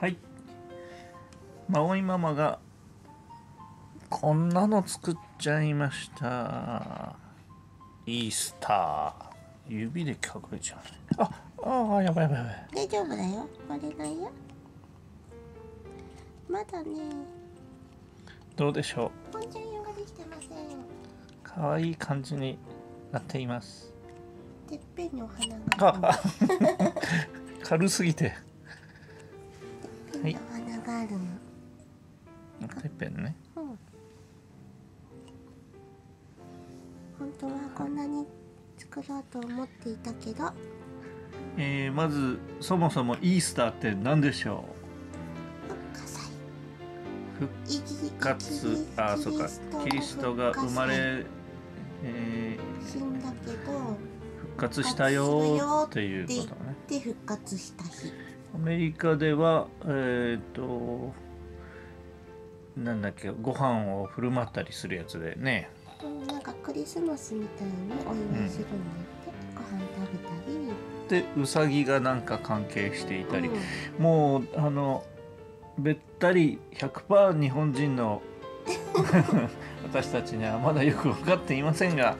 はい。まおいママがこんなの作っちゃいました。イースター。指で隠れちゃう。ああ、やばいやばいやばい。大丈夫だよ。割れないよ。まだね。どうでしょう。ポンちゃん色ができてません。可愛い感じになっています。てっぺんにお花がある。軽すぎて。てっぺんにお花があるの。はい、てっぺんね。うん。本当はこんなに作ろうと思っていたけど。まずそもそもイースターって何でしょう。復活、あ、そうか、キリストが生まれ、死んだけど復活したよっていうことね。で復活した日。アメリカではなんだっけ、ご飯を振る舞ったりするやつでね。なんかクリスマスみたいにお祝いするのって、ご飯食べたり。でウサギがなんか関係していたり、うん、もうべったり 100% 日本人の私たちにはまだよく分かっていませんが、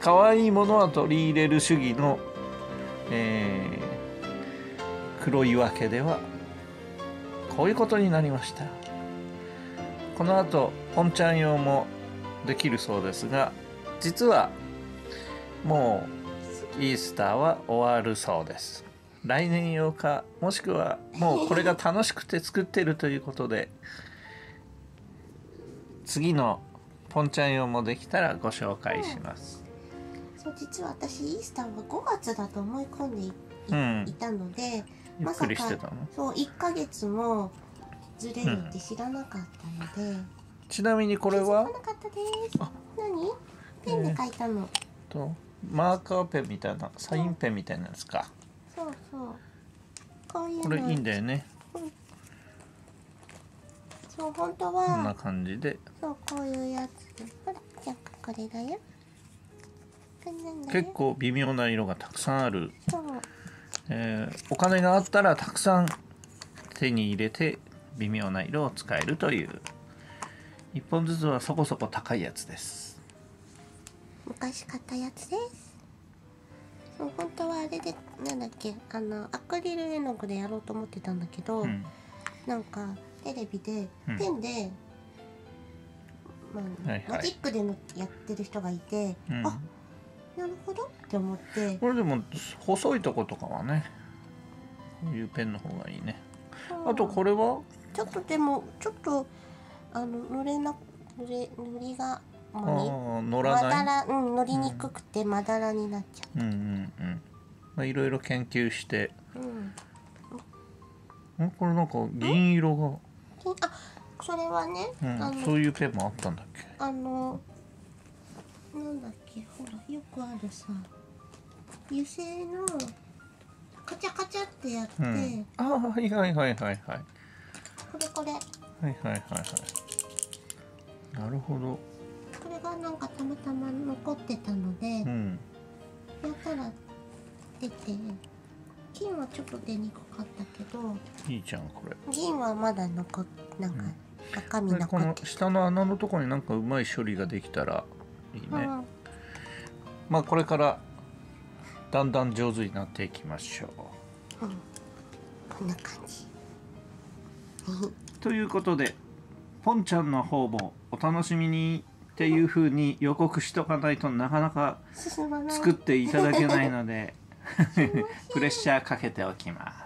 可愛いものは取り入れる主義の、黒岩家ではこういうことになりました。このあとポンちゃん用もできるそうですが、実はもうイースターは終わるそうです。来年用か、もしくはもうこれが楽しくて作ってるということで次のポンちゃん用もできたらご紹介します、うん、そう、実は私イースターは5月だと思い込んで いたので、うん、ゆっくりしてたの、まさかそう1ヶ月もずれるって知らなかったので、うん、ちなみにこれは知らなかったです。何ペンで書いたの、マーカーペンみたいな、サインペンみたいなやつか。そうそう、これいいんだよね、うん、そう、本当はこんな感じで、そう、こういうやつ、ほら、じゃあこれだよ。結構微妙な色がたくさんある。そう、お金があったらたくさん手に入れて微妙な色を使えるという、1本ずつはそこそこ高いやつです。昔買ったやつです。そう、本当はあれで、なんだっけ、アクリル絵の具でやろうと思ってたんだけど、うん、なんかテレビで、うん、ペンで、まあはいはい、マジックでやってる人がいて、うん、あ、なるほどって思って。これでも細いとことかはね、こういうペンの方がいいね。あとこれはちょっとでもちょっと塗りが乗らない、うん、乗りにくくてまだらになっちゃう。うんうんうん。まあいろいろ研究して。うん。これなんか銀色が。あ、それはね。うん、そういうペンもあったんだっけ。なんだっけ、ほらよくあるさ、油性のカチャカチャってやって。うん、あ、はいはいはいはいはい。これこれ。はいはいはいはい。なるほど。これがなんかたまたま残ってたので、うん、やったら出て、金はちょっと出にくかったけど、いいじゃんこれ。銀はまだなんか中身残ってる。この下の穴のところになんかうまい処理ができたらいいね。うん、まあこれからだんだん上手になっていきましょう。うん、こんな感じ。ということで、ポンちゃんの方もお楽しみに。っていう風に予告しとかないとなかなか作っていただけないのでプレッシャーかけておきます。